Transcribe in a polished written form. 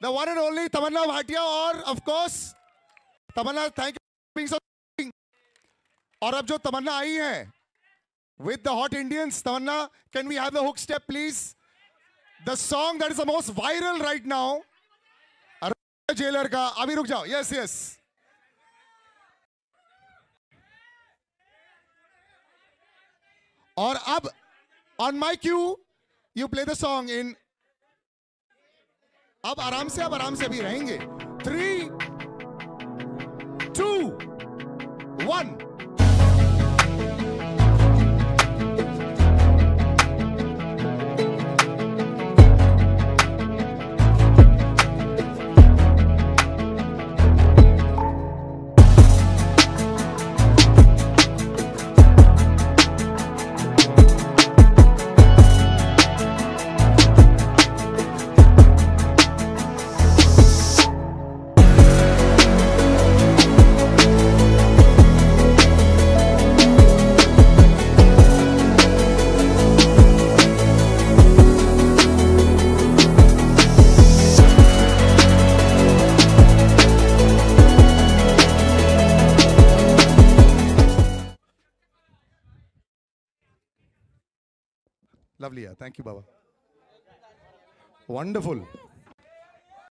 the one and only Tamanna Bhatia, और of course Tamanna, thank you for being so. और अब जो Tamanna आई हैं with the hot Indians, Tamanna, can we have the hook step, please? The song that is the most viral right now, Jailer Ka. अभी रुक जाओ. Yes, yes. और अब on my cue, you play the song in. अब आराम से भी रहेंगे. 3, 2, 1. Lovely, yeah. Thank you, Baba. Wonderful.